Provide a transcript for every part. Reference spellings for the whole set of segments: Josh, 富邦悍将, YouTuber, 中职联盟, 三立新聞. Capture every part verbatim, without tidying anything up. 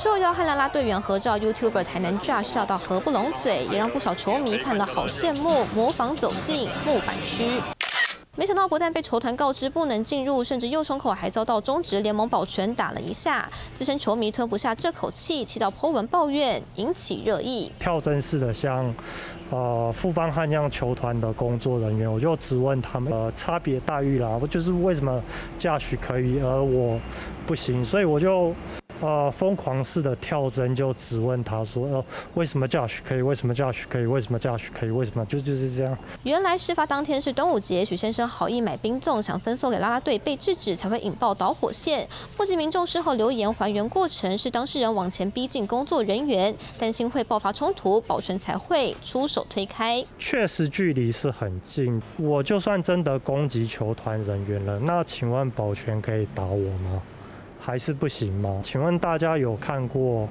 受邀和啦啦队员合照 ，YouTuber 台南 Josh 笑到合不拢嘴，也让不少球迷看了好羡慕，模仿走进木板区。 没想到，不但被球团告知不能进入，甚至右胸口还遭到中职联盟保全打了一下。资深球迷吞不下这口气，气到 po 文抱怨，引起热议。跳针式的像，呃，富邦悍将球团的工作人员，我就质问他们，呃，差别待遇啦，就是为什么Josh可以，而我不行？所以我就。 呃，疯狂式的跳针就质问他说，呃，为什么 Josh 可以？为什么 Josh 可以？为什么 Josh 可以？为什么？就就是这样。原来事发当天是端午节，许先生好意买冰粽想分送给啦啦队，被制止才会引爆导火线。目击民众事后留言还原过程是当事人往前逼近工作人员，担心会爆发冲突，保全才会出手推开。确实距离是很近，我就算真的攻击球团人员了，那请问保全可以打我吗？ 还是不行吗？请问大家有看过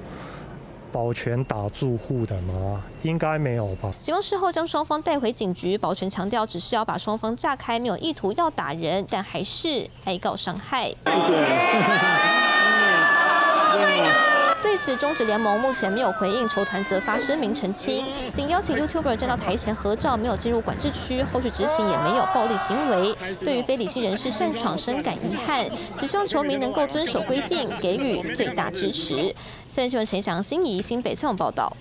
保全打住户的吗？应该没有吧。警方事后将双方带回警局，保全强调只是要把双方架开，没有意图要打人，但还是挨告伤害。谢谢。对此，中职联盟目前没有回应，球团则发声明澄清，仅邀请 YouTuber 站到台前合照，没有进入管制区，后续执勤也没有暴力行为。对于非理性人士擅闯，深感遗憾，只希望球迷能够遵守规定，给予最大支持。三立新闻陈翔、辛怡新北采访报道。